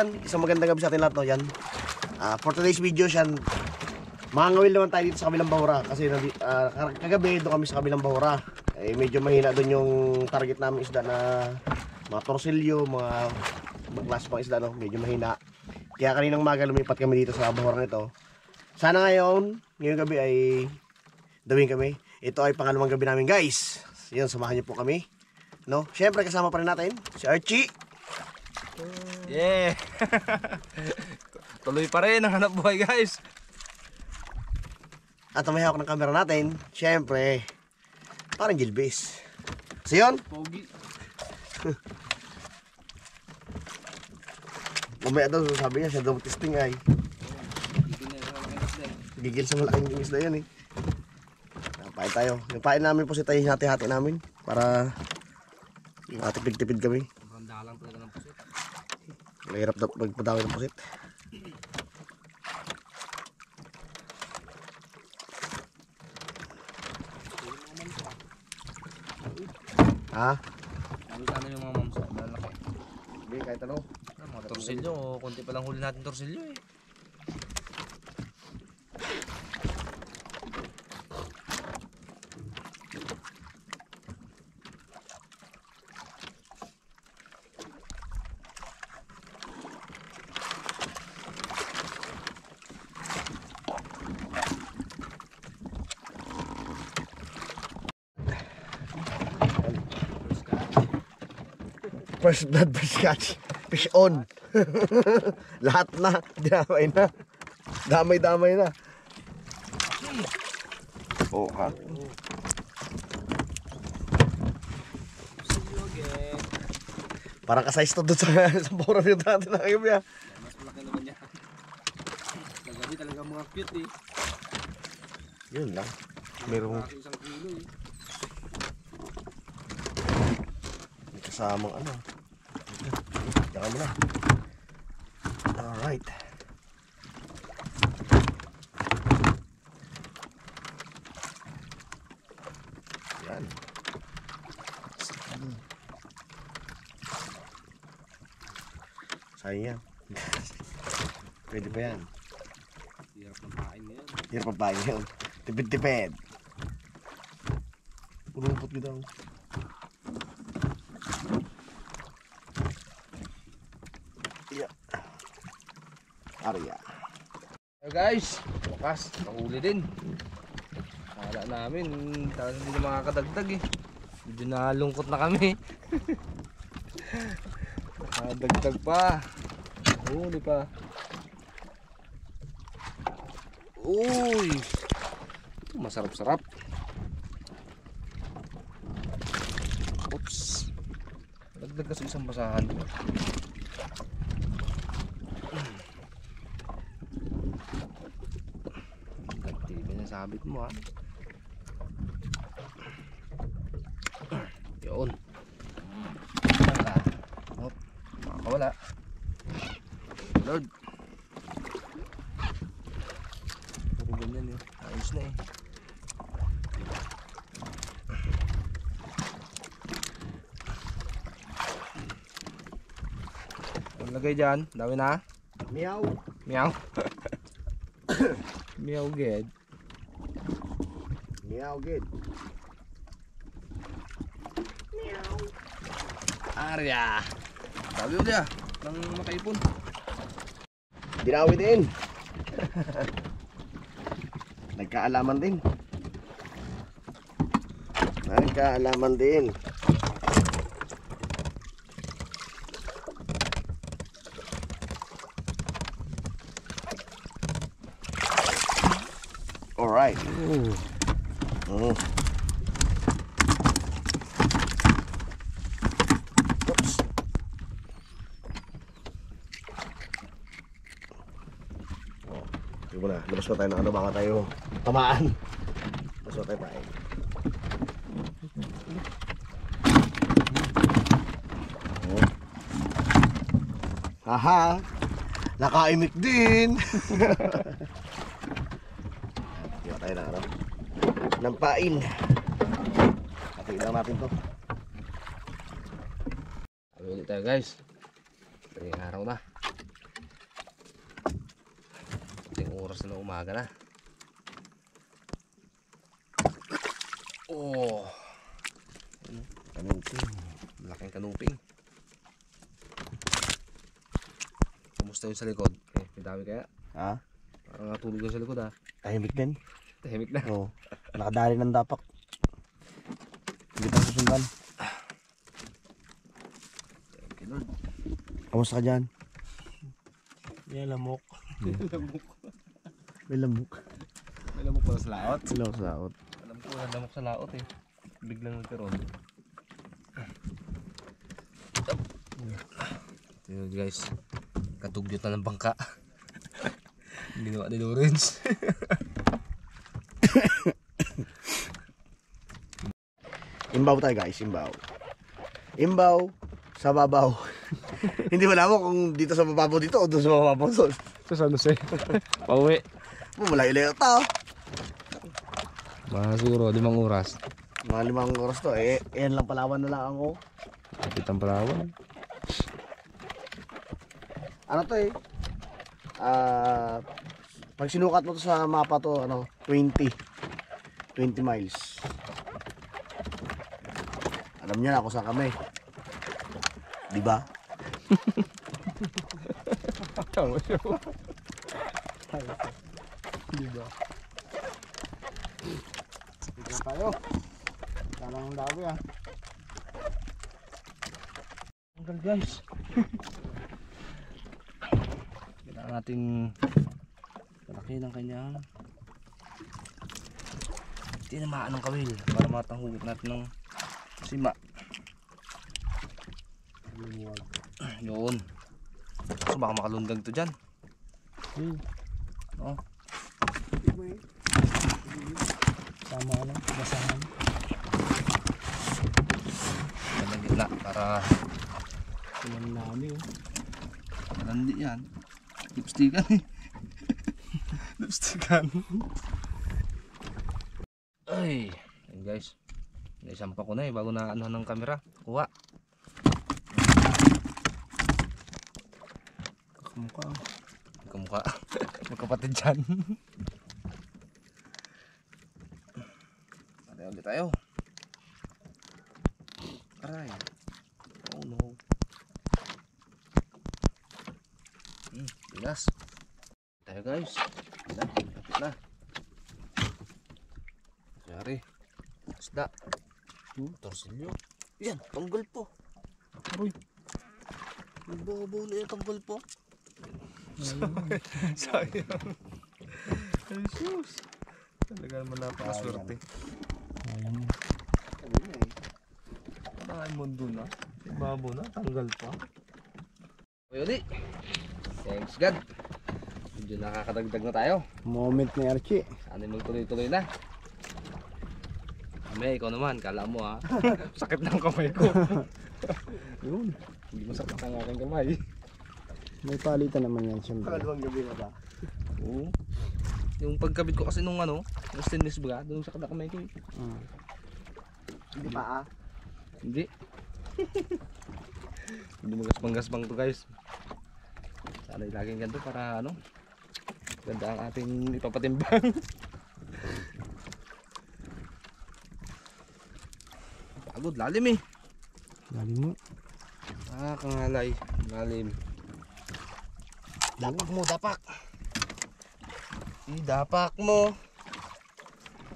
yan. Isang magandang gabi sa atin lahat, no? Yan. For today's video, yan. Mangawil naman tayo dito sa kabilang bahura. Kasi kagabi doon kami sa kabilang bahura. Eh, medyo mahina doon yung target namin isda na mga torsilyo, mga klase pang isda, no? Medyo mahina. Kaya kaninang umaga lumipat kami dito sa bahura nito. Sana ngayong gabi ay dawin kami. Ito ay pangalawang gabi namin, guys. Yan, samahan niyo po kami. No? Siyempre, kasama pa rin natin si Archie. Yeah! Tuloy pa rin ang hanap buhay, guys. At may hawak ng camera natin, siyempre, parang Gilbis. So yun? Pogi. Mamaya daw, sabi niya, siya daw testing ay. Gigil sa malaking isla yan eh. Napain tayo. Napain namin po si tayo hati-hati namin para matipid-tipid kami. Ang dalang talaga ng pusit. Mahirap daw magpadawi ng pusit. Ha? Ano sana yung mga mamsa? Malalaki. Hindi, kahit ano. Mga torsilyo. Kunti palang huli natin torsilyo eh. First blood, first catch. Fish on. Lahat na. Damay na. Damay na. Oh, ha. Parang kasize to doon sa borang yung dati na kayo niya. Mas malaki naman niya. Kagabi talaga mga cute eh. Yun lang. Merong isang kilo eh. Kasamang ano. Diyan na. Alright. Yan. Sayang. Pwede pa yan. Hirap na bain na yan. Tipid-tipid. Pulupot ko daw. Arya. Hey guys, bukas, nahuli din. Kala namin, talagang hindi na makakadagdag eh. Medyo nalungkot na kami. Nakadagdag pa. Huli pa. Uy! Masarap-sarap. Oops. Dagdag kasi isang basahan. Sabit mo ha. Yun. Hop. Makakawala. Lord. Pero ganyan yun. Ayos na eh. Ang lagay dyan. Dami na. Meow. Meow. Meow good. Meow good. Meow. Arya. Sabi mo siya. Nang makaipon. Dinawi din. Nagkaalaman din. Alright. Ooh. Oops. Oh, yun na, labas na tayo ng ano, baka tayo tamaan. Labas na tayo tayo. Oh. Haha, nakaimik din. Diba tayo ng ano? Nampain. Atin lang natin to. Ulit tayo guys. 3 araw na. oras na umaga na. Oh, kanuping. Malaking kanuping. Kumusta yung sa likod? Eh, may dami kaya? Ha? Parang natulog yung sa likod, ha? Tahimik din. Tahimik na? Oo. Nakadali ng dapak. Hindi pa susundan. Okay, Lord. Kamusta ka dyan? May lamok. May lamok. May lamok. May lamok pala sa laot. May lamok sa laot. Alam ko, may lamok sa laot eh. Biglang nagkaroon. Ito guys, katugyot na ng bangka. Ginawa ni Lawrence. Imbaw tayo guys, imbaw. Imbaw sa babaw. Hindi mo alam kung dito sa babaw dito o doon sa babaw doon. Sa San Jose. Pauwi. Malayo-layo tao. Mga siguro, 5 oras. Mga 5 oras to. Eh, yan lang Palawan na lang ako. Kapit ang Palawan. Ano to eh? Pag sinukat mo to sa mapa to, ano, 20 miles. Alam niya na kung saan kami. Diba? Diba? Sige tayo. Dalang ang dabi ah. Hanggang guys. Kailangan natin palaki ng kanyang tinamaan ng kawil para matanghugot natin ng sima. Yun. So baka makalundag to dyan. Oo. Sama ka lang, basahan. Walang gitna para walang nami oh. Walang di yan. Lipstikan eh. Lipstikan. Ay, yan guys. Naisampa ko na eh bago na ano ng camera. Kuha. Magkamukha. Magkapatid dyan. Patay ulit tayo. Aray. Oh no. Bilas. Tayo guys. Kapit na. Sari. Isda. Torsilyo. Yan. Tanggal po. Aray. Bobo na yung tanggal po. Sayang. Jesus. Talaga naman napakaswerte. Sayang. Ay mundo na. Babo na. Tanggal pa. Uyuli. Thanks God. Medyo nakakadagdag na tayo. Moment ni Archie. Sana magtuloy-tuloy na. Ame, ikaw naman. Kala mo ha. Sakit ng kamay ko. Yun. Hindi masakit ang aking kamay. May palitan naman yan siyempre. Kalawang gabi na ba? Oo. Yung pagkabit ko kasi nung ano, yung stainless bra, doon sa kamay ko. Hindi pa ah? Hindi. Hindi magaspang-gaspang to guys. Sana ilaging ganito para ano, ganda ang ating ipapatimbang. Pagod, lalim eh. Lalim mo. Ah, kangalay. Lalim. Dapak mo, dapak. Dapak mo.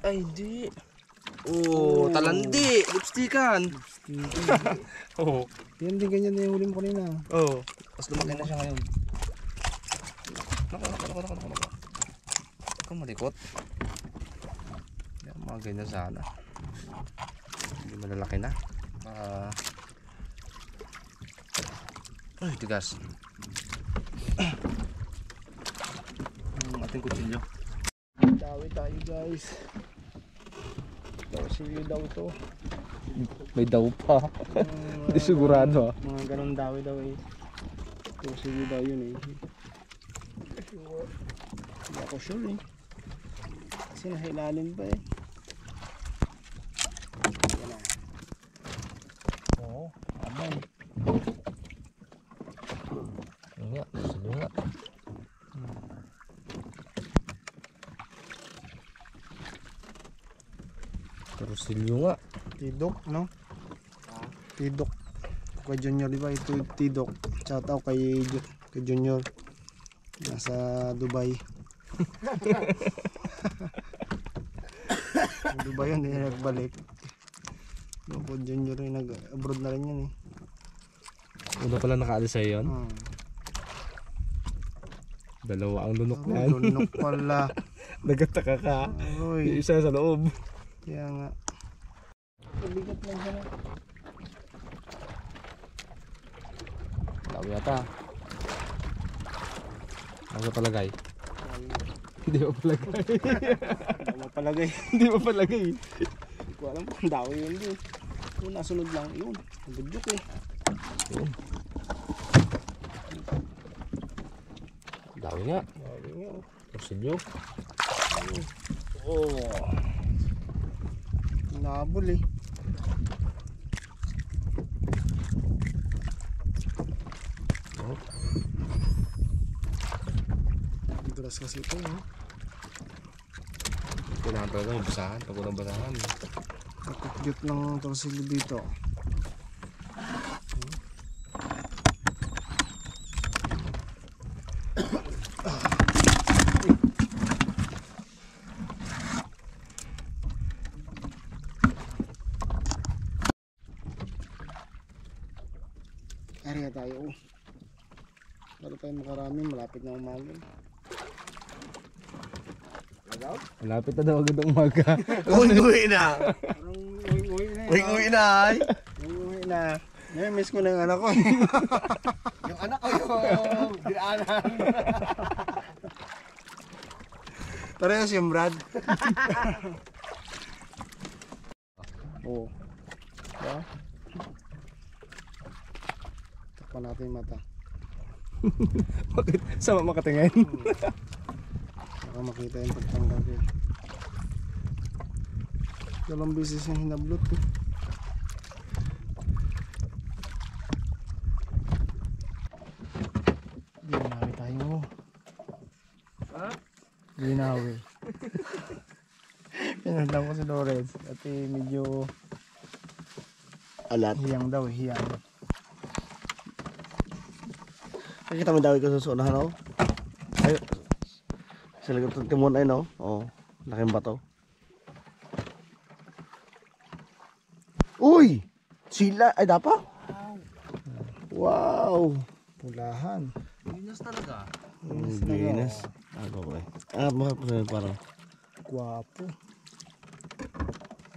Ay, di. Oh, talandi. Lipstikan. Oo. Yan din ganyan na yung huling ko rin ah. Oo. Mas lumaki na siya ngayon. Naka. Bakang malikot. Mga ganyan sana. Hindi malalaki na. Ay, tigas. Ating kutsilyo. Dawi tayo guys. Torsilyo daw to. May daw pa. Hindi sigurado ah. Mga ganun dawi daw eh. Torsilyo daw yun eh. Hindi ako sure eh. Kasi nahilalim pa eh. Yan na. Oo. Abay. Yun nga. Torsilyo nga. Karusilyo nga. Tidok, no? Tidok. Kay Junior, di ba? Ito Tidok. Shout out kay Junior. Nasa Dubai. Dubai yun, hindi nagbalik. Bukod Junior, nag-abroad na rin yun eh. Una pala nakaalis sa'yo yun? Dalawa ang lunok na. Lunok pala. Nagataka ka. Yung isa sa loob. Kaya nga. Kabigat lang siya. Laki yata. Ano palagay? Hindi mo palagay. Hindi mo palagay. Hindi mo palagay. Hindi ko alam kung daw yun din. Kung nasunod lang yun. Nagudyok eh. Yun. Dawi nga. Dawi nga. Kasunyo. Oh. Nabol eh. Oh. Grass kasi ito eh. Kailangan talaga yung basahan. Pag walang basahan. Nakakyut ng torsilyo dito. Ariya tayo. Para tayo makarami, malapit na umaga. Malapit na daw agad umaga. Uy-uwi na. Uy-uwi na. Uy-uwi na. Namiss ko na yung anak ko. Yung anak ko yung dinaanan. Parehas yung Brad. Oo. Diba? Pan natin yung mata. Bakit? Sama makatingin? Baka makita yung pagtanggal ko. Dalawang beses yung hinablot ko. Ginawi tayo. Ha? Ginawi. Pinagdang ko si Lawrence. At medyo alat. Hiyang daw, hiyang. Kita mo daw ikaw susunahan ako. Ayun. Sila gatong timon ay no. Oo. Laking bato. Uy! Sila! Ay dapa? Wow! Pulahan. Ginas talaga. Ginas. Ako ba eh. Ah, parang. Guwapo.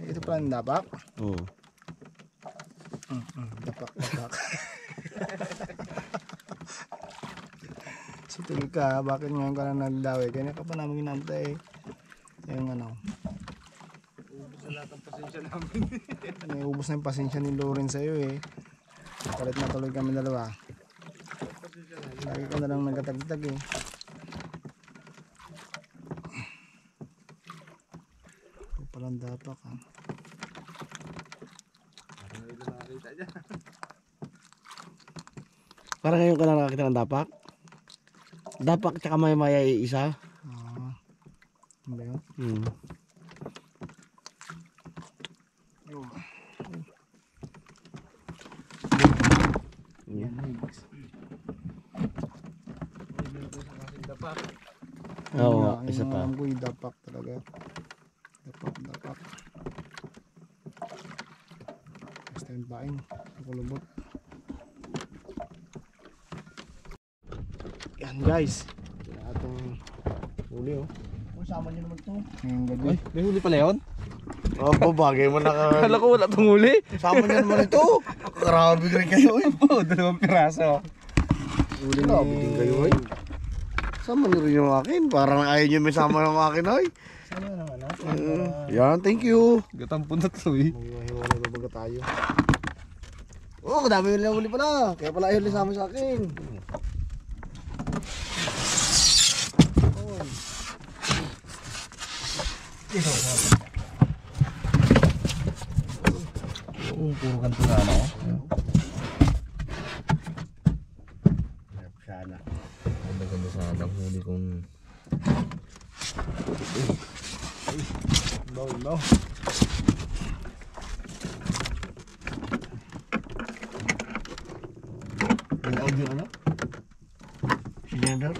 Ito pala ang dapak? Oo. Dapak, dapak. Tuloy ka, bakit ngayon ka na nagdawi? Kanya ka pa namin ginantay. Yung ano. Ubus na lahat ang pasensya namin. Ubus na yung pasensya ni Loren sa'yo eh. Kalit na tuloy kami dalawa. Lagi ka na lang nagkatagtag eh. Ito palang dapak ha. Parang ngayon ka na nakakita ng dapak? Dapak tsaka may maya isa. Ah. Ano yun? Yan. Oo, isa pa. Ang guy dapak talaga. Dapak, dapak. Basta yung bain. Kulubot. Yan guys, atong huli oh. O sama nyo naman ito. Ay, may huli pala yun? Opo, bagay mo na. Kala ko wala itong huli. Sama nyo naman ito. Grabe rin kayo eh. Opo, dalawang piraso. Huli na, abitin kayo eh. Sama nyo rin yung akin. Parang ayaw nyo may sama ng akin ay. Sama naman natin. Yan, thank you. Gatampun na ito eh. Maghiwa na babaga tayo. Oo, kadami yung huli pala. Kaya pala ayaw nyo sama sa akin. Ito. Puro ganito na ano. Sana. Ganda-ganda sana ang huli kong... Ay! Ay! Baw! Baw! yung ano? Cylinder.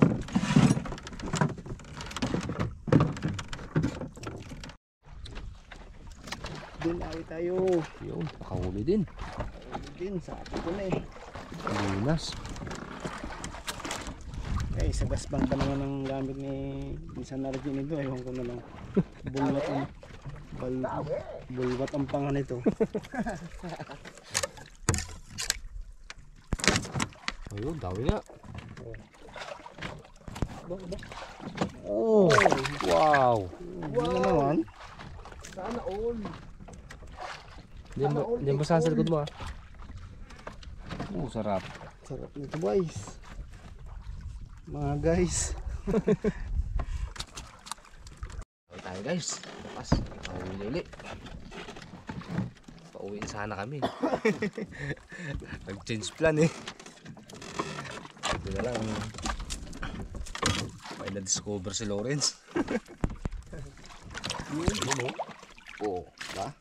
Doon awit tayo. Yun, pakahuli din. Pakahuli din, sabi ko na eh. Lunas. Eh, sa gasbang ka naman ang gamit ni Minsan Nargin ito. Ewan ko na lang. Bulwat ang bulwat ang panga nito. Ayun, dawi na. Oh, wow. Wow naman. Sana all. Diyan ba sa salikod mo ah? Oh, sarap. Sarap nito guys. Mga guys. Ay tayo guys. Bukas. Pauwi pauwiin sana kami. Nag-change plan eh. Ito na lang. May na-discover si Lawrence. Yun oh. Oo. Ba?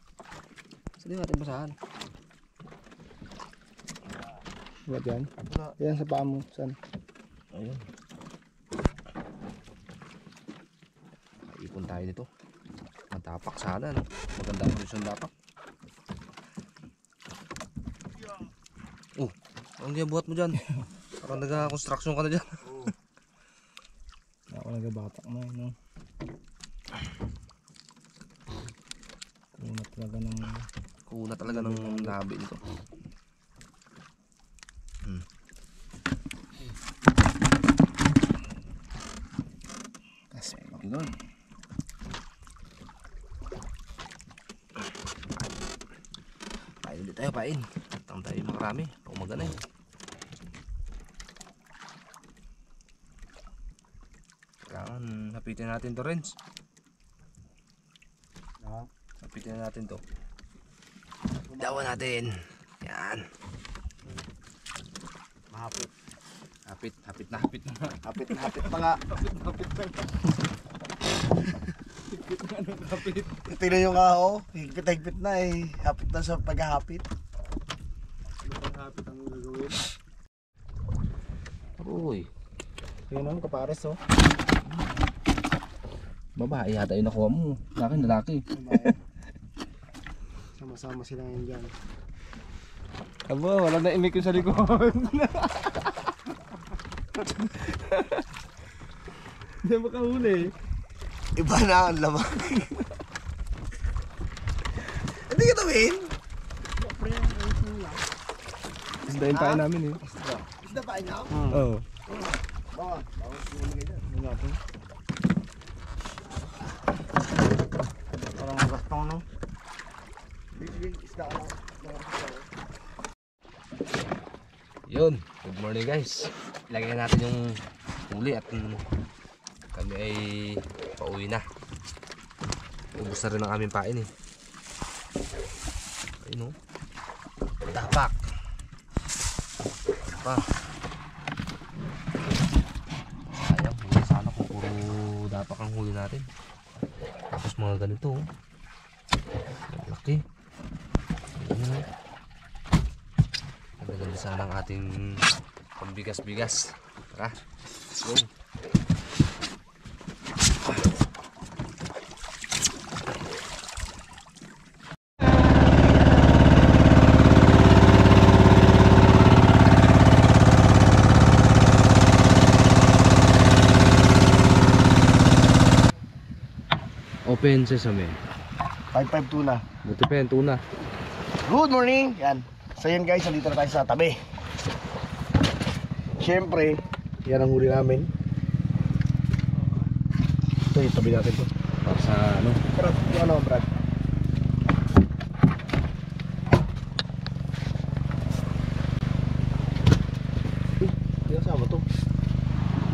Sali natin basahan. Wala dyan? Yan sa paa mo. Saan? Ayun. Ipon tayo nito. Matapak sana no? Maganda production dapak. Oh, ang buhat mo dyan. Parang nag-construction ka na dyan. Ako nag-batak na yun no? Kuna talaga ng labi nito. Doon. Pain ulit tayo, pain. Tang tayo makarami, pag magana eh. Kailangan napitin natin to, Renz. Napitin natin to. Dawa natin. Yan. Mahapit. Hapit, hapit na hapit na. Hapit na hapit pa nga. Hapit na hapit pa nga. Higpit na nung hapit. Tignan nyo nga ako, higpit na eh. Hapit na sa paghahapit. Ano pang hapit ang gagawin? Uy. Kaya naman kapares oh. Babae yata yung nakuha mo. Lakin lalaki. Sama-sama sila ngayon dyan. Aba, walang naimik yung sa likod. Hindi makahuli. Iba na ang lamang. Hindi ka tawin? Isdain tayo namin eh. Isda tayo na? Oo. Bawa. Bawa ko nilagay dyan. Malapin. Parang gastong no? Big isda ka lang. Yun. Good morning guys. Ilagay natin yung huli at kami ay pauwi na. Ubus na rin ang aming pain eh. Ayun o. Tapak. Tapak. Sayang, hindi sana kung puro dapak ang huli natin. Tapos mga ganito o. Laki. Ayun o. Maganda sana ang ating pambigas-bigas. Tara, let's go. Open sesame. 5-5 tuna. Buti pa yung tuna. Good morning. Yan. So yan guys, dito na tayo sa tabi. Siyempre, yan ang huli namin. Ito yung tabi natin ito. Para sa ano? Brad, yung ano Brad? Yung sama ito.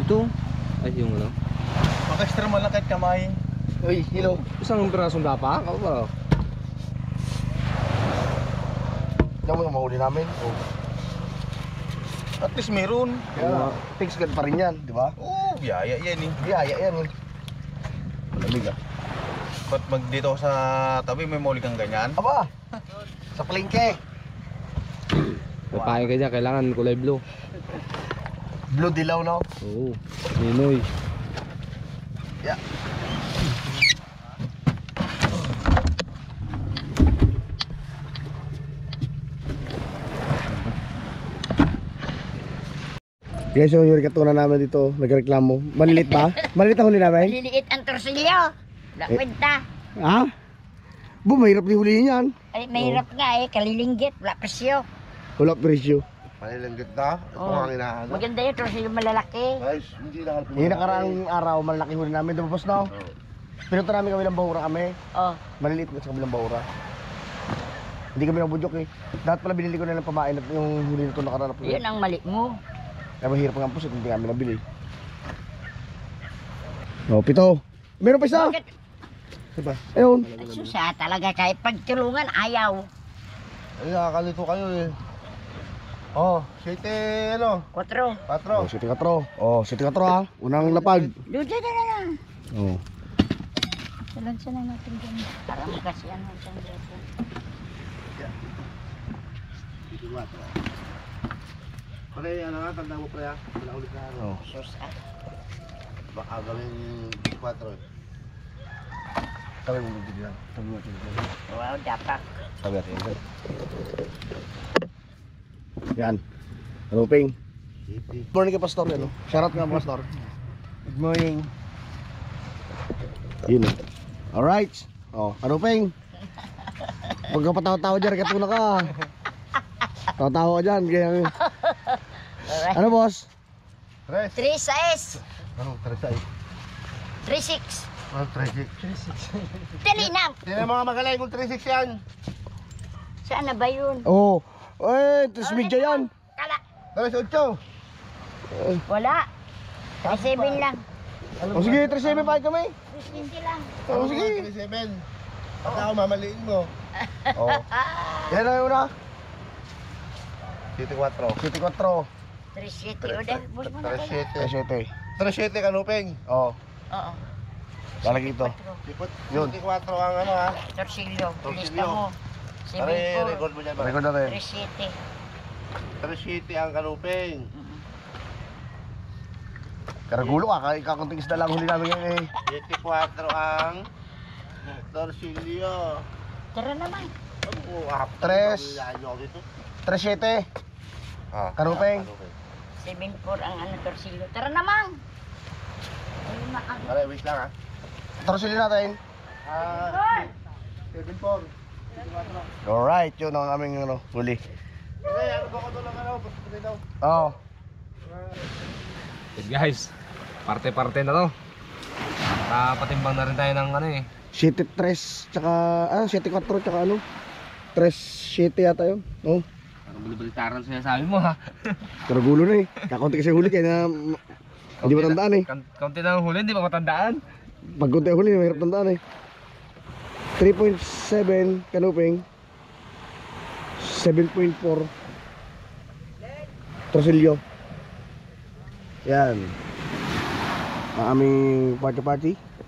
Ito? Ay yung ano? Mag-extra malakit kamay. Uy, hello. Isang pirasong dapak? Ako ba? Diyan mo yung mahuli namin. Oh. At least meron. Kaya thanks God pa rin yan, di ba? Oo, biyaya yan eh. Biyaya yan eh. Malamig ah. Ba't magdito sa tabi may maulig kang ganyan? Aba! Sa palengke! Papain ka dyan, kailangan kulay blue. Blue dilaw na? Oo, Ninoy. Yeah. Guys, yung rikatunan namin dito, nagreklamo. Malilit ba? Malilit ang huli namin? Maliliit ang torsilyo. Lakwenta. Ha? Bo, mahirap ni hulihin yan. Ay, mahirap nga eh. Kalilinggit. Wala presyo. Wala presyo. Kalilinggit na? Ito ang hinahanap. Maganda yung torsilyo malalaki. Guys, hindi na halapin. Yung nakaraang araw, malalaki huli namin. Tapos na. Pinuto namin kabilang bahura kami. Oo. Maliliit sa kabilang bahura. Hindi kami nabudyok eh. Dapat pala binili ko na lang pamain yung huli na ito nakaranap. Yun ang mali mo. Kaya mahirap nga po sa kung hindi kami nabili. O, pito. Meron pa isa. Diba? Ayun. Susa talaga kahit pagtulungan ayaw. Ay, nakakalito kayo eh. O, 7, ano? 4. 4. O, 7, 4. O, 7, 4 ha. Unang lapag. Doon dyan na lang. O. Salansan na natin dyan. Para magkasiyan mo dyan. Dito ba ito? Pare, ano nga, tanda mo pre ha? Wala ulit na ano. Sos ha? Baka gawin 4 eh. Tabi mo dito lang. Tabi mo dito lang. Wow, dapak. Tabi natin yan. Yan. Ano, Ping? Good morning kay Pastor. Ano? Shout out nga, Pastor. Good morning. Yun eh. Alright. O, ano, Ping? Huwag ka patawa-tawa dyan, katuna ka. Tawa-tawa ka dyan, kaya nga. Alright. Ano boss? 3-6. Ano 3-6? 3-6. Ano 3-6? Talinap. Sino mga magaling kung 3-6 yan? Saan na ba yun? Oo. Ay, 3 midya yan. Kala. 3-8. Wala. 3-7 lang. O sige, 3-7 pa kami. 3-20 lang. O sige. 3-7. Pag ako mamaliin mo. Oo. Yan na yun na. 74. 74. 37 udah. 37. 37 kan Upeng? Oo. Oo. Lalagay ito. 74 ang ano ha? Torsilyo. Lista mo. Pare, record mo dyan ba? Record na rin. 37. 37 ang kanupeng. Karagulo ka, ikakunting isda lang huli namin yan eh. 74 ang torsilyo. Tara naman. 37. Karupeng. 74 ang ano torsilyo. Tara naman. Tara, wait lang ha. Torsilyo natin. 74. Alright, yun ang aming ano, huli. Oh. Hey guys, parte-parte na to. Patimbang na rin tayo ng ano eh. 73 tsaka, 74 tsaka ano. 37 yata yun. Oh. Balitaran siya sabi mo ha. Karagulo na eh. Kakunti kasi huli kaya na hindi matandaan eh. Kaunti na ang huli, hindi pa matandaan. Pag kunti ang huli, mahirap tandaan eh. 3.7 kanuping. 7.4 torsilyo. Yan. Ang aming party-party.